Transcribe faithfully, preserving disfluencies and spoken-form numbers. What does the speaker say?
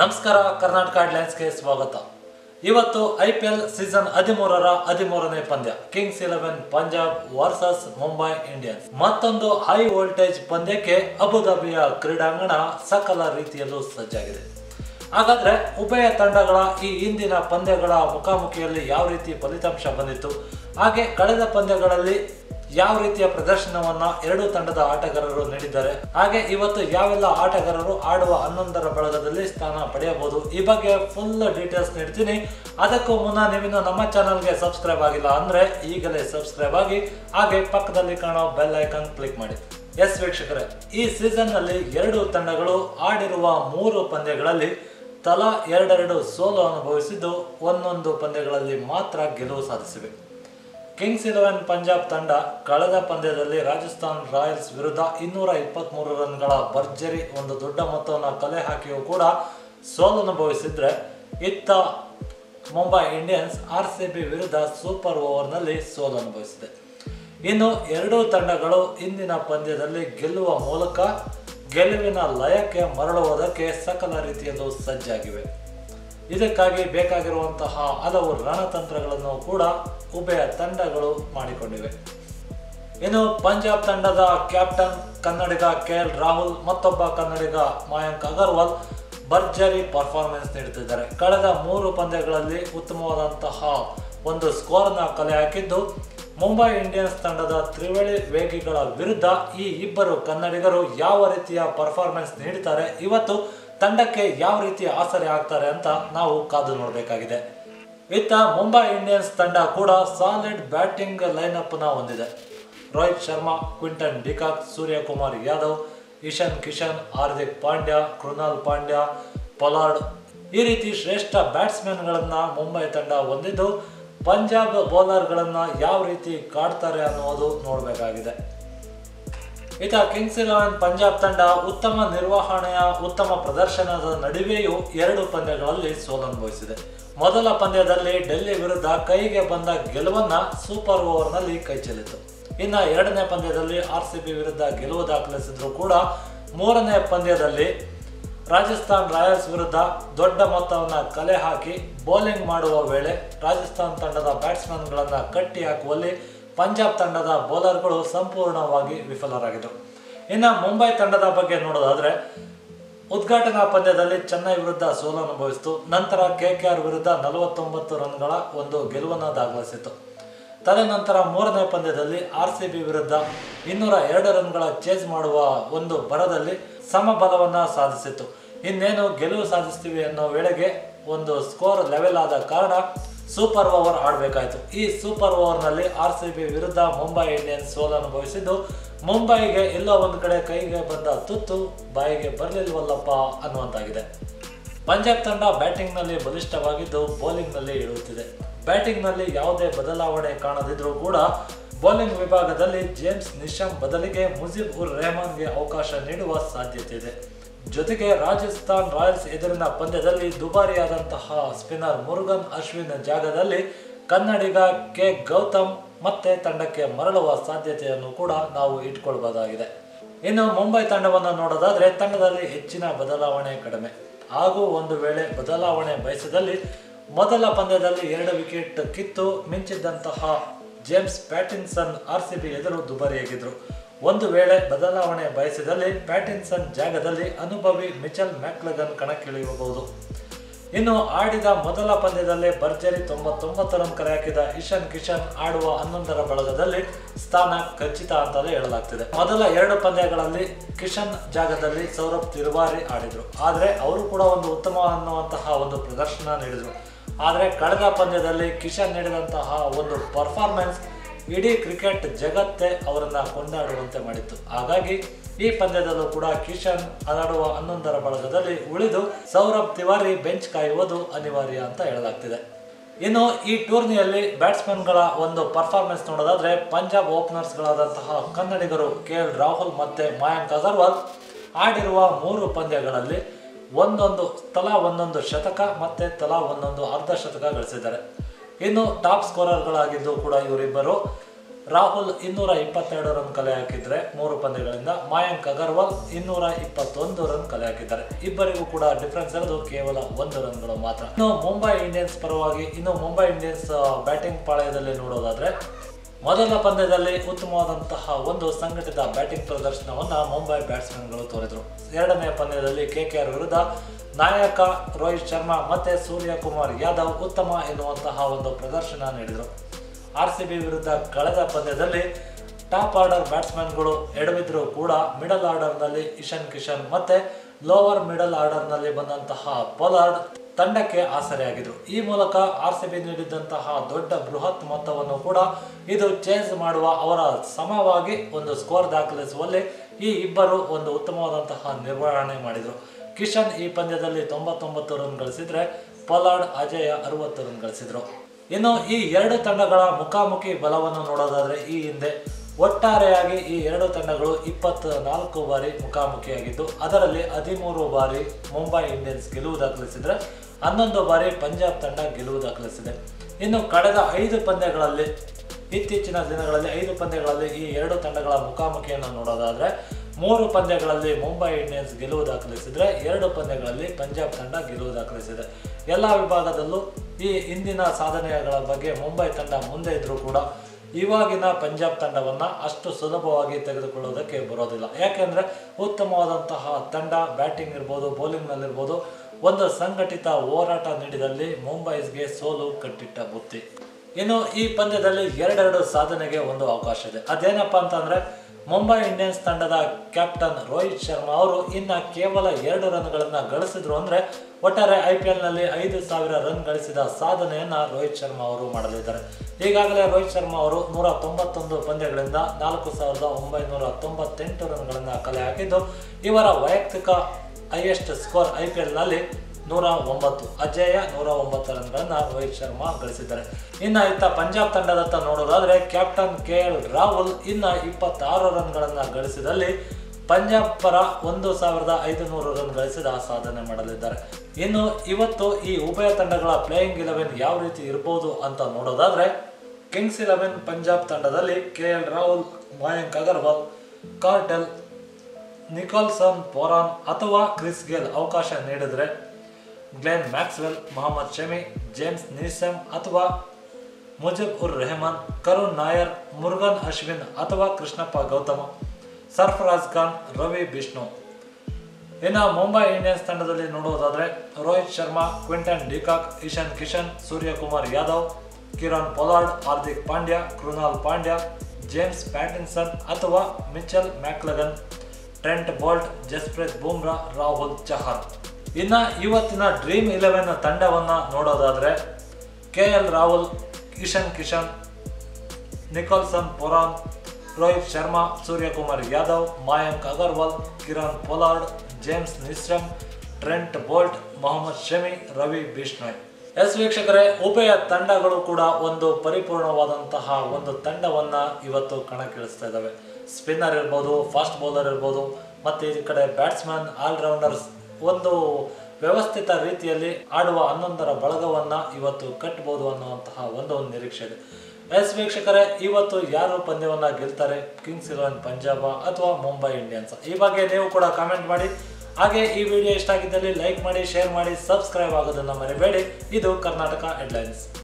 ನಮಸ್ಕಾರ ಕರ್ನಾಟಕ ಹೆಡ್ಲೈನ್ಸ್ಗೆ ಸ್ವಾಗತ. ಇವತ್ತು ಐ ಪಿ ಎಲ್ ಸೀಸನ್ ಹದಿಮೂರರ ಹದಿಮೂರನೇ ಪಂದ್ಯ kings eleven Punjab versus Mumbai Indians. ಮತ್ತೊಂದು ಹೈ ವೋಲ್ಟೇಜ್ ಪಂದ್ಯಕ್ಕೆ ಅಬುಧಾಬಿಯ ಕ್ರೀಡಾಂಗಣ ಸಕಲ ರೀತಿಯಲ್ಲೂ ಸಜ್ಜಾಗಿದೆ. ಹಾಗಾದ್ರೆ ಉಭಯ ತಂಡಗಳ ಈ ಹಿಂದಿನ ಪಂದ್ಯಗಳ ಮುಖಾಮುಖಿಯಲ್ಲಿ ಯಾವ ರೀತಿ ಫಲಿತಾಂಶ ಬಂದಿತ್ತು, ಹಾಗೆ ಕಳೆದ ಪಂದ್ಯಗಳಲ್ಲಿ ಯಾವ ರೀತಿಯ ಪ್ರದರ್ಶನವನ್ನ ಎರಡೂ ತಂಡದ ಆಟಗಾರರು ನೀಡಿದ್ದಾರೆ, ಹಾಗೆ ಇವತ್ತು ಯಾವೆಲ್ಲ ಆಟಗಾರರು ಆಡುವ ಹನ್ನೊಂದರ ಬಳಗದಲ್ಲಿ ಸ್ಥಾನ ಪಡೆಯಬಹುದು, ಈ ಬಗ್ಗೆ ಫುಲ್ ಡೀಟೇಲ್ಸ್ ನೀಡ್ತೀನಿ. ಅದಕ್ಕೂ ಮುನ್ನ ನೀವಿನ್ನು ನಮ್ಮ ಚಾನಲ್ಗೆ ಸಬ್ಸ್ಕ್ರೈಬ್ ಆಗಿಲ್ಲ ಅಂದ್ರೆ ಈಗಲೇ ಸಬ್ಸ್ಕ್ರೈಬ್ ಆಗಿ ಹಾಗೆ ಪಕ್ಕದಲ್ಲಿ ಕಾಣೋ ಬೆಲ್ ಐಕಾನ್ ಕ್ಲಿಕ್ ಮಾಡಿ. ಎಸ್ ವೀಕ್ಷಕರೇ, ಈ ಸೀಸನ್ ನಲ್ಲಿ ಎರಡು ತಂಡಗಳು ಆಡಿರುವ ಮೂರು ಪಂದ್ಯಗಳಲ್ಲಿ ತಲಾ ಎರಡೆರಡು ಸೋಲು ಅನುಭವಿಸಿದ್ದು, ಒಂದೊಂದು ಪಂದ್ಯಗಳಲ್ಲಿ ಮಾತ್ರ ಗೆಲುವು ಸಾಧಿಸಿವೆ. ಕಿಂಗ್ಸ್ ಇಲೆವೆನ್ ಪಂಜಾಬ್ ತಂಡ ಕಳೆದ ಪಂದ್ಯದಲ್ಲಿ ರಾಜಸ್ಥಾನ್ ರಾಯಲ್ಸ್ ವಿರುದ್ಧ ಇನ್ನೂರ ಇಪ್ಪತ್ತ್ ಮೂರು ರನ್ಗಳ ಭರ್ಜರಿ ಒಂದು ದೊಡ್ಡ ಮೊತ್ತವನ್ನು ಕಲೆ ಹಾಕಿಯೂ ಕೂಡ ಸೋಲನುಭವಿಸಿದ್ರೆ, ಇತ್ತ Mumbai Indians R C B ವಿರುದ್ಧ ಸೂಪರ್ ಓವರ್ನಲ್ಲಿ ಸೋಲನುಭವಿಸಿದೆ. ಇನ್ನು ಎರಡೂ ತಂಡಗಳು ಇಂದಿನ ಪಂದ್ಯದಲ್ಲಿ ಗೆಲ್ಲುವ ಮೂಲಕ ಗೆಲುವಿನ ಲಯಕ್ಕೆ ಮರಳುವುದಕ್ಕೆ ಸಕಲ ರೀತಿಯಲ್ಲೂ ಸಜ್ಜಾಗಿವೆ. ಇದಕ್ಕಾಗಿ ಬೇಕಾಗಿರುವಂತಹ ಹಲವು ರಣತಂತ್ರಗಳನ್ನು ಕೂಡ ಉಭಯ ತಂಡಗಳು ಮಾಡಿಕೊಂಡಿವೆ. ಇನ್ನು ಪಂಜಾಬ್ ತಂಡದ ಕ್ಯಾಪ್ಟನ್ ಕನ್ನಡಿಗ ಕೆ ಎಲ್ ರಾಹುಲ್, ಮತ್ತೊಬ್ಬ ಕನ್ನಡಿಗ ಮಯಾಂಕ್ ಅಗರ್ವಾಲ್ ಭರ್ಜರಿ ಪರ್ಫಾರ್ಮೆನ್ಸ್ ನೀಡುತ್ತಿದ್ದಾರೆ. ಕಳೆದ ಮೂರು ಪಂದ್ಯಗಳಲ್ಲಿ ಉತ್ತಮವಾದಂತಹ ಒಂದು ಸ್ಕೋರ್ನ ಕಲೆ ಹಾಕಿದ್ದು, ಮುಂಬೈ ಇಂಡಿಯನ್ಸ್ ತಂಡದ ತ್ರಿವಳಿ ವೇಗಿಗಳ ವಿರುದ್ಧ ಈ ಇಬ್ಬರು ಕನ್ನಡಿಗರು ಯಾವ ರೀತಿಯ ಪರ್ಫಾರ್ಮೆನ್ಸ್ ನೀಡುತ್ತಾರೆ, ಇವತ್ತು ತಂಡಕ್ಕೆ ಯಾವ ರೀತಿ ಆಸರೆ ಆಗ್ತಾರೆ ಅಂತ ನಾವು ಕಾದು ನೋಡಬೇಕಾಗಿದೆ. ಇತ್ತ ಮುಂಬೈ ಇಂಡಿಯನ್ಸ್ ತಂಡ ಕೂಡ ಸಾಲಿಡ್ ಬ್ಯಾಟಿಂಗ್ ಲೈನಪ್ನ ಹೊಂದಿದೆ. Rohit Sharma, Quinton de Kock, Suryakumar Yadav, Ishan Kishan, Hardik Pandya, Krunal Pandya, Pollard ಈ ರೀತಿ ಶ್ರೇಷ್ಠ ಬ್ಯಾಟ್ಸ್ಮನ್ಗಳನ್ನು ಮುಂಬೈ ತಂಡ ಹೊಂದಿದ್ದು, ಪಂಜಾಬ್ ಬೌಲರ್ಗಳನ್ನು ಯಾವ ರೀತಿ ಕಾಡ್ತಾರೆ ಅನ್ನೋದು ನೋಡಬೇಕಾಗಿದೆ. ಇತ ಕಿಂಗ್ಸ್ ಇಲೆವೆನ್ ಪಂಜಾಬ್ ತಂಡ ಉತ್ತಮ ನಿರ್ವಹಣೆಯ ಉತ್ತಮ ಪ್ರದರ್ಶನದ ನಡುವೆಯೂ ಎರಡು ಪಂದ್ಯಗಳಲ್ಲಿ ಸೋಲನುಭವಿಸಿದೆ. ಮೊದಲ ಪಂದ್ಯದಲ್ಲಿ ಡೆಲ್ಲಿ ವಿರುದ್ಧ ಕೈಗೆ ಬಂದ ಗೆಲುವನ್ನು ಸೂಪರ್ ಓವರ್ನಲ್ಲಿ ಕೈಚೆಲ್ಲಿತು. ಇನ್ನು ಎರಡನೇ ಪಂದ್ಯದಲ್ಲಿ ಆರ್ ಸಿ ಬಿ ವಿರುದ್ಧ ಗೆಲುವು ದಾಖಲಿಸಿದ್ರು ಕೂಡ ಮೂರನೇ ಪಂದ್ಯದಲ್ಲಿ ರಾಜಸ್ಥಾನ್ ರಾಯಲ್ಸ್ ವಿರುದ್ಧ ದೊಡ್ಡ ಮೊತ್ತವನ್ನು ಕಲೆ ಹಾಕಿ ಬೌಲಿಂಗ್ ಮಾಡುವ ವೇಳೆ ರಾಜಸ್ಥಾನ್ ತಂಡದ ಬ್ಯಾಟ್ಸ್ಮನ್ಗಳನ್ನು ಕಟ್ಟಿ ಹಾಕುವಲ್ಲಿ ಪಂಜಾಬ್ ತಂಡದ ಬೌಲರ್ಗಳು ಸಂಪೂರ್ಣವಾಗಿ ವಿಫಲರಾಗಿದ್ದರು. ಇನ್ನು ಮುಂಬೈ ತಂಡದ ಬಗ್ಗೆ ನೋಡೋದಾದರೆ, ಉದ್ಘಾಟನಾ ಪಂದ್ಯದಲ್ಲಿ ಚೆನ್ನೈ ವಿರುದ್ಧ ಸೋಲನುಭವಿಸಿತು. ನಂತರ ಕೆ ಕೆ ಆರ್ ವಿರುದ್ಧ ನಲವತ್ತೊಂಬತ್ತು ರನ್ಗಳ ಒಂದು ಗೆಲುವನ್ನು ದಾಖಲಿಸಿತು. ತದನಂತರ ಮೂರನೇ ಪಂದ್ಯದಲ್ಲಿ ಆರ್ ಸಿ ಬಿ ವಿರುದ್ಧ ಇನ್ನೂರ ಎರಡು ರನ್ಗಳ ಚೇಸ್ ಮಾಡುವ ಒಂದು ಬರದಲ್ಲಿ ಸಮಬಲವನ್ನು ಸಾಧಿಸಿತು. ಇನ್ನೇನು ಗೆಲುವು ಸಾಧಿಸ್ತೀವಿ ಅನ್ನೋ ವೇಳೆಗೆ ಒಂದು ಸ್ಕೋರ್ ಲೆವೆಲ್ ಆದ ಕಾರಣ ಸೂಪರ್ ಓವರ್ ಆಡಬೇಕಾಯಿತು. ಈ ಸೂಪರ್ ಓವರ್ನಲ್ಲಿ ಆರ್ ಸಿ ಬಿ ವಿರುದ್ಧ ಮುಂಬೈ ಇಂಡಿಯನ್ಸ್ ಸೋಲನುಭವಿಸಿದ್ದು, ಮುಂಬೈಗೆ ಎಲ್ಲೋ ಒಂದು ಕಡೆ ಕೈಗೆ ಬಂದ ತುತ್ತು ಬಾಯಿಗೆ ಬರಲಿಲ್ವಲ್ಲಪ್ಪ ಅನ್ನುವಂತಾಗಿದೆ. ಪಂಜಾಬ್ ತಂಡ ಬ್ಯಾಟಿಂಗ್ನಲ್ಲಿ ಬಲಿಷ್ಠವಾಗಿದ್ದು ಬೌಲಿಂಗ್ನಲ್ಲಿ ಇಳಿಯುತ್ತಿದೆ. ಬ್ಯಾಟಿಂಗ್ನಲ್ಲಿ ಯಾವುದೇ ಬದಲಾವಣೆ ಕಾಣದಿದ್ರೂ ಕೂಡ ಬೌಲಿಂಗ್ ವಿಭಾಗದಲ್ಲಿ ಜೇಮ್ಸ್ ನಿಶಾಮ್ ಬದಲಿಗೆ ಮುಜೀಬ್ ಉರ್ ರೆಹಮಾನ್ಗೆ ಅವಕಾಶ ನೀಡುವ ಸಾಧ್ಯತೆ ಇದೆ. ಜೊತೆಗೆ ರಾಜಸ್ಥಾನ್ ರಾಯಲ್ಸ್ ಎದುರಿನ ಪಂದ್ಯದಲ್ಲಿ ದುಬಾರಿಯಾದಂತಹ ಸ್ಪಿನ್ನರ್ ಮುರುಗನ್ ಅಶ್ವಿನ್ ಜಾಗದಲ್ಲಿ ಕನ್ನಡಿಗ ಕೆ ಗೌತಮ್ ಮತ್ತೆ ತಂಡಕ್ಕೆ ಮರಳುವ ಸಾಧ್ಯತೆಯನ್ನು ಕೂಡ ನಾವು ಇಟ್ಕೊಳ್ಬಹುದಾಗಿದೆ. ಇನ್ನು ಮುಂಬೈ ತಂಡವನ್ನು ನೋಡೋದಾದರೆ ತಂಡದಲ್ಲಿ ಹೆಚ್ಚಿನ ಬದಲಾವಣೆ ಕಡಿಮೆ. ಹಾಗೂ ಒಂದು ವೇಳೆ ಬದಲಾವಣೆ ಬಯಸಿದಲ್ಲಿ ಮೊದಲ ಪಂದ್ಯದಲ್ಲಿ ಎರಡು ವಿಕೆಟ್ ಕಿತ್ತು ಮಿಂಚಿದ್ದಂತಹ James Pattinson R C B ಎದುರು ದುಬಾರಿಯಾಗಿದ್ದರು. ಒಂದು ವೇಳೆ ಬದಲಾವಣೆ ಬಯಸಿದಲ್ಲಿ ಪ್ಯಾಟಿನ್ಸನ್ ಜಾಗದಲ್ಲಿ ಅನುಭವಿ ಮಿಚೆಲ್ ಮ್ಯಾಕ್ಲೆಗನ್ ಕಣಕ್ಕಿಳಿಯಬಹುದು. ಇನ್ನು ಆಡಿದ ಮೊದಲ ಪಂದ್ಯದಲ್ಲೇ ಭರ್ಜರಿ ತೊಂಬತ್ತೊಂಬತ್ತು ರನ್ ಕರೆ ಹಾಕಿದ ಇಶಾನ್ ಕಿಶನ್ ಆಡುವ ಹನ್ನೊಂದರ ಬಳಗದಲ್ಲಿ ಸ್ಥಾನ ಖಚಿತ ಅಂತಲೇ ಹೇಳಲಾಗ್ತಿದೆ. ಮೊದಲ ಎರಡು ಪಂದ್ಯಗಳಲ್ಲಿ ಕಿಶನ್ ಜಾಗದಲ್ಲಿ ಸೌರಭ್ ತಿವಾರಿ ಆಡಿದರು, ಆದರೆ ಅವರು ಕೂಡ ಒಂದು ಉತ್ತಮ ಅನ್ನುವಂತಹ ಒಂದು ಪ್ರದರ್ಶನ ನೀಡಿದರು. ಆದರೆ ಕಳೆದ ಪಂದ್ಯದಲ್ಲಿ ಕಿಶನ್ ನೀಡಿದಂತಹ ಒಂದು ಪರ್ಫಾರ್ಮೆನ್ಸ್ ಇಡೀ ಕ್ರಿಕೆಟ್ ಜಗತ್ತೇ ಅವರನ್ನು ಕೊಂಡಾಡುವಂತೆ ಮಾಡಿತ್ತು. ಹಾಗಾಗಿ ಈ ಪಂದ್ಯದಲ್ಲೂ ಕೂಡ ಕಿಶನ್ ಆಡುವ ಹನ್ನೊಂದರ ಬಳಗದಲ್ಲಿ ಉಳಿದು ಸೌರಭ್ ತಿವಾರಿ ಬೆಂಚ್ ಕಾಯುವುದು ಅನಿವಾರ್ಯ ಅಂತ ಹೇಳಲಾಗ್ತಿದೆ. ಇನ್ನು ಈ ಟೂರ್ನಿಯಲ್ಲಿ ಬ್ಯಾಟ್ಸ್ಮನ್ಗಳ ಒಂದು ಪರ್ಫಾರ್ಮೆನ್ಸ್ ನೋಡೋದಾದರೆ ಪಂಜಾಬ್ ಓಪನರ್ಸ್ಗಳಾದಂತಹ ಕನ್ನಡಿಗರು ಕೆ ಎಲ್ ರಾಹುಲ್ ಮತ್ತು ಮಯಾಂಕ್ ಅಗರ್ವಾಲ್ ಆಡಿರುವ ಮೂರು ಪಂದ್ಯಗಳಲ್ಲಿ ಒಂದೊಂದು ತಲಾ ಒಂದೊಂದು ಶತಕ ಮತ್ತು ತಲಾ ಒಂದೊಂದು ಅರ್ಧ ಶತಕ ಗಳಿಸಿದ್ದಾರೆ. ಇನ್ನು ಟಾಪ್ ಸ್ಕೋರರ್ಗಳಾಗಿದ್ದು ಕೂಡ ಇವರಿಬ್ಬರು ರಾಹುಲ್ ಇನ್ನೂರ ಇಪ್ಪತ್ತೆರಡು ರನ್ ಕಲೆ ಹಾಕಿದರೆ ಮೂರು ಪಂದ್ಯಗಳಿಂದ, ಮಯಾಂಕ್ ಅಗರ್ವಾಲ್ ಇನ್ನೂರ ಇಪ್ಪತ್ತೊಂದು ರನ್ ಕಲೆ ಹಾಕಿದ್ದಾರೆ. ಇಬ್ಬರಿಗೂ ಕೂಡ ಡಿಫ್ರೆನ್ಸ್ ಇರೋದು ಕೇವಲ ಒಂದು ರನ್ಗಳು ಮಾತ್ರ. ಇನ್ನು ಮುಂಬೈ ಇಂಡಿಯನ್ಸ್ ಪರವಾಗಿ ಇನ್ನು ಮುಂಬೈ ಇಂಡಿಯನ್ಸ್ ಬ್ಯಾಟಿಂಗ್ ಪಾಳಯದಲ್ಲಿ ನೋಡೋದಾದ್ರೆ, ಮೊದಲ ಪಂದ್ಯದಲ್ಲಿ ಉತ್ತಮವಾದಂತಹ ಒಂದು ಸಂಘಟಿತ ಬ್ಯಾಟಿಂಗ್ ಪ್ರದರ್ಶನವನ್ನು ಮುಂಬೈ ಬ್ಯಾಟ್ಸ್ಮನ್ಗಳು ತೋರಿದರು. ಎರಡನೇ ಪಂದ್ಯದಲ್ಲಿ ಕೆ ಕೆ ಆರ್ ವಿರುದ್ಧ ನಾಯಕ ರೋಹಿತ್ ಶರ್ಮಾ ಮತ್ತು ಸೂರ್ಯಕುಮಾರ್ ಯಾದವ್ ಉತ್ತಮ ಎನ್ನುವಂತಹ ಒಂದು ಪ್ರದರ್ಶನ ನೀಡಿದರು. ಆರ್ ಸಿ ಬಿ ವಿರುದ್ಧ ಕಳೆದ ಪಂದ್ಯದಲ್ಲಿ ಟಾಪ್ ಆರ್ಡರ್ ಬ್ಯಾಟ್ಸ್ಮನ್ಗಳು ಎಡವಿದ್ರೂ ಕೂಡ ಮಿಡಲ್ ಆರ್ಡರ್ನಲ್ಲಿ ಇಶಾನ್ ಕಿಶನ್ ಮತ್ತು ಲೋವರ್ ಮಿಡಲ್ ಆರ್ಡರ್ನಲ್ಲಿ ಬಂದಂತಹ ಪೊಲಾರ್ಡ್ ತಂಡಕ್ಕೆ ಆಸರೆಯಾಗಿದ್ರು. ಈ ಮೂಲಕ ಆರ್ ಸಿ ಬಿ ನೀಡಿದಂತಹ ದೊಡ್ಡ ಬೃಹತ್ ಮೊತ್ತವನ್ನು ಕೂಡ ಇದು ಚೇಸ್ ಮಾಡುವ ಅವರ ಸಮವಾಗಿ ಒಂದು ಸ್ಕೋರ್ ದಾಖಲಿಸುವಲ್ಲಿ ಈ ಇಬ್ಬರು ಒಂದು ಉತ್ತಮವಾದಂತಹ ನಿರ್ವಹಣೆ ಮಾಡಿದರು. ಕಿಶನ್ ಈ ಪಂದ್ಯದಲ್ಲಿ ತೊಂಬತ್ತೊಂಬತ್ತು ರನ್ ಗಳಿಸಿದ್ರೆ, ಪೊಲಾರ್ಡ್ ಅಜಯ ಅರವತ್ತು ರನ್ ಗಳಿಸಿದ್ರು. ಇನ್ನು ಈ ಎರಡು ತಂಡಗಳ ಮುಖಾಮುಖಿ ಬಲವನ್ನು ನೋಡೋದಾದರೆ, ಈ ಹಿಂದೆ ಒಟ್ಟಾರೆಯಾಗಿ ಈ ಎರಡು ತಂಡಗಳು ಇಪ್ಪತ್ನಾಲ್ಕು ಬಾರಿ ಮುಖಾಮುಖಿಯಾಗಿದ್ದು, ಅದರಲ್ಲಿ ಹದಿಮೂರು ಬಾರಿ ಮುಂಬೈ ಇಂಡಿಯನ್ಸ್ ಗೆಲುವು ದಾಖಲಿಸಿದರೆ, ಹನ್ನೊಂದು ಬಾರಿ ಪಂಜಾಬ್ ತಂಡ ಗೆಲುವು ದಾಖಲಿಸಿದೆ. ಇನ್ನು ಕಳೆದ ಐದು ಪಂದ್ಯಗಳಲ್ಲಿ ಇತ್ತೀಚಿನ ದಿನಗಳಲ್ಲಿ ಐದು ಪಂದ್ಯಗಳಲ್ಲಿ ಈ ಎರಡು ತಂಡಗಳ ಮುಖಾಮುಖಿಯನ್ನು ನೋಡೋದಾದರೆ, ಮೂರು ಪಂದ್ಯಗಳಲ್ಲಿ ಮುಂಬೈ ಇಂಡಿಯನ್ಸ್ ಗೆಲುವು ದಾಖಲಿಸಿದರೆ, ಎರಡು ಪಂದ್ಯಗಳಲ್ಲಿ ಪಂಜಾಬ್ ತಂಡ ಗೆಲುವು ದಾಖಲಿಸಿದೆ. ಎಲ್ಲ ವಿಭಾಗದಲ್ಲೂ ಈ ಹಿಂದಿನ ಸಾಧನೆಗಳ ಬಗ್ಗೆ ಮುಂಬೈ ತಂಡ ಮುಂದೆ ಇದ್ದರೂ ಕೂಡ ಇವಾಗಿನ ಪಂಜಾಬ್ ತಂಡವನ್ನು ಅಷ್ಟು ಸುಲಭವಾಗಿ ತೆಗೆದುಕೊಳ್ಳೋದಕ್ಕೆ ಬರೋದಿಲ್ಲ. ಯಾಕೆಂದರೆ ಉತ್ತಮವಾದಂತಹ ತಂಡ ಬ್ಯಾಟಿಂಗ್ ಇರ್ಬೋದು, ಬೌಲಿಂಗ್ನಲ್ಲಿರ್ಬೋದು, ಒಂದು ಸಂಘಟಿತ ಹೋರಾಟ ನೀಡಿದಲ್ಲಿ ಮುಂಬೈಸ್ಗೆ ಸೋಲು ಕಟ್ಟಿಟ್ಟ ಬುತ್ತಿ. ಇನ್ನು ಈ ಪಂದ್ಯದಲ್ಲಿ ಎರಡೆರಡು ಸಾಧನೆಗೆ ಒಂದು ಅವಕಾಶ ಇದೆ. ಅದೇನಪ್ಪ ಅಂತಂದರೆ, ಮುಂಬೈ ಇಂಡಿಯನ್ಸ್ ತಂಡದ ಕ್ಯಾಪ್ಟನ್ ರೋಹಿತ್ ಶರ್ಮಾ ಅವರು ಇನ್ನು ಕೇವಲ ಎರಡು ರನ್ಗಳನ್ನು ಗಳಿಸಿದ್ರು ಅಂದರೆ, ಒಟ್ಟಾರೆ ಐ ಪಿ ಎಲ್ನಲ್ಲಿ ಐದು ಸಾವಿರ ರನ್ ಗಳಿಸಿದ ಸಾಧನೆಯನ್ನು ರೋಹಿತ್ ಶರ್ಮಾ ಅವರು ಮಾಡಲಿದ್ದಾರೆ. ಈಗಾಗಲೇ ರೋಹಿತ್ ಶರ್ಮಾ ಅವರು ನೂರ ತೊಂಬತ್ತೊಂದು ಪಂದ್ಯಗಳಿಂದ ನಾಲ್ಕು ಸಾವಿರದ ಒಂಬೈನೂರ ತೊಂಬತ್ತೆಂಟು ರನ್ಗಳನ್ನು ಕಲೆ ಹಾಕಿದ್ದು, ಇವರ ವೈಯಕ್ತಿಕ ಹೈಯೆಸ್ಟ್ ಸ್ಕೋರ್ ಐ ಪಿ ಎಲ್ನಲ್ಲಿ ನೂರ ಒಂಬತ್ತು ಅಜೇಯ ನೂರ ಒಂಬತ್ತು ರನ್ಗಳನ್ನು ರೋಹಿತ್ ಶರ್ಮಾ ಗಳಿಸಿದ್ದಾರೆ. ಇನ್ನು ಇತ್ತ ಪಂಜಾಬ್ ತಂಡದತ್ತ ನೋಡೋದಾದರೆ, ಕ್ಯಾಪ್ಟನ್ ಕೆ ಎಲ್ ರಾಹುಲ್ ಇನ್ನು ಇಪ್ಪತ್ತಾರು ರನ್ಗಳನ್ನು ಗಳಿಸಿದಲ್ಲಿ ಪಂಜಾಬ್ ಪರ ಒಂದು ಸಾವಿರದ ಐದು ನೂರು ರನ್ ಗಳಿಸಿದ ಸಾಧನೆ ಮಾಡಲಿದ್ದಾರೆ. ಇನ್ನು ಇವತ್ತು ಈ ಉಭಯ ತಂಡಗಳ ಪ್ಲೇಯಿಂಗ್ ಇಲೆವೆನ್ ಯಾವ ರೀತಿ ಇರ್ಬೋದು ಅಂತ ನೋಡೋದಾದರೆ, ಕಿಂಗ್ಸ್ ಇಲೆವೆನ್ ಪಂಜಾಬ್ ತಂಡದಲ್ಲಿ K L Rahul, Mayank Agarwal, Cottrell, Nicholson Pooran ಅಥವಾ ಕ್ರಿಸ್ ಗೇಲ್ ಅವಕಾಶ ನೀಡಿದರೆ, Glenn Maxwell, Mohammed Shami, James Neesham ಅಥವಾ ಮುಜಿಬ್ ಉರ್ ರೆಹಮಾನ್, ಕರುಣ್ ನಾಯರ್, ಮುರುಗನ್ ಅಶ್ವಿನ್ ಅಥವಾ ಕೃಷ್ಣಪ್ಪ ಗೌತಮ, ಸರ್ಫರಾಜ್ ಖಾನ್, ರವಿ ಬಿಷ್ಣೋಯ್. ಇನ್ನು ಮುಂಬೈ ಇಂಡಿಯನ್ಸ್ ತಂಡದಲ್ಲಿ ನೋಡುವುದಾದರೆ, Rohit Sharma, Quinton de Kock, Ishan Kishan, Suryakumar Yadav, Kieron Pollard, Hardik Pandya, Krunal Pandya, James Pattinson ಅಥವಾ Mitchell McClenaghan, Trent Boult, Jasprit Bumrah, Rahul Chahar. ಇನ್ನು ಇವತ್ತಿನ ಡ್ರೀಮ್ ಇಲೆವೆನ್ ತಂಡವನ್ನು ನೋಡೋದಾದರೆ, K L Rahul, Ishan Kishan, Nicholson Pooran, Rohit Sharma, Suryakumar Yadav, Mayank Agarwal, Kieron Pollard, James Neesham, Trent Boult, Mohammed Shami, Ravi Bishnoi. Yes ವೀಕ್ಷಕರೇ, ಉಭಯ ತಂಡಗಳು ಕೂಡ ಒಂದು ಪರಿಪೂರ್ಣವಾದಂತಹ ಒಂದು ತಂಡವನ್ನು ಇವತ್ತು ಕಣಕ್ಕಿಳಿಸ್ತಾ ಇದ್ದಾವೆ. ಸ್ಪಿನ್ನರ್ ಇರ್ಬೋದು, ಫಾಸ್ಟ್ ಬೌಲರ್ ಇರ್ಬೋದು, ಮತ್ತು ಈ ಕಡೆ ಬ್ಯಾಟ್ಸ್ಮನ್, ಆಲ್ರೌಂಡರ್ಸ್ ಒಂದು ವ್ಯವಸ್ಥಿತ ರೀತಿಯಲ್ಲಿ ಆಡುವ ಹನ್ನೊಂದರ ಬಳಗವನ್ನು ಇವತ್ತು ಕಟ್ಟಬಹುದು ಅನ್ನುವಂತಹ ಒಂದು ನಿರೀಕ್ಷೆ ಇದೆ. ಎಸ್ ವೀಕ್ಷಕರೇ, ಇವತ್ತು ಯಾರು ಪಂದ್ಯವನ್ನು ಗೆಲ್ತಾರೆ, ಕಿಂಗ್ಸ್ ಇಲೆವೆನ್ ಪಂಜಾಬ್ ಅಥವಾ ಮುಂಬೈ ಇಂಡಿಯನ್ಸ್? ಈ ಬಗ್ಗೆ ನೀವು ಕೂಡ ಕಾಮೆಂಟ್ ಮಾಡಿ. ಹಾಗೆ ಈ ವಿಡಿಯೋ ಇಷ್ಟ ಆಗಿದ್ದಲ್ಲಿ ಲೈಕ್ ಮಾಡಿ, ಶೇರ್ ಮಾಡಿ, ಸಬ್ಸ್ಕ್ರೈಬ್ ಆಗೋದನ್ನು ಮರಿಬೇಡಿ. ಇದು ಕರ್ನಾಟಕ ಹೆಡ್ಲೈನ್ಸ್.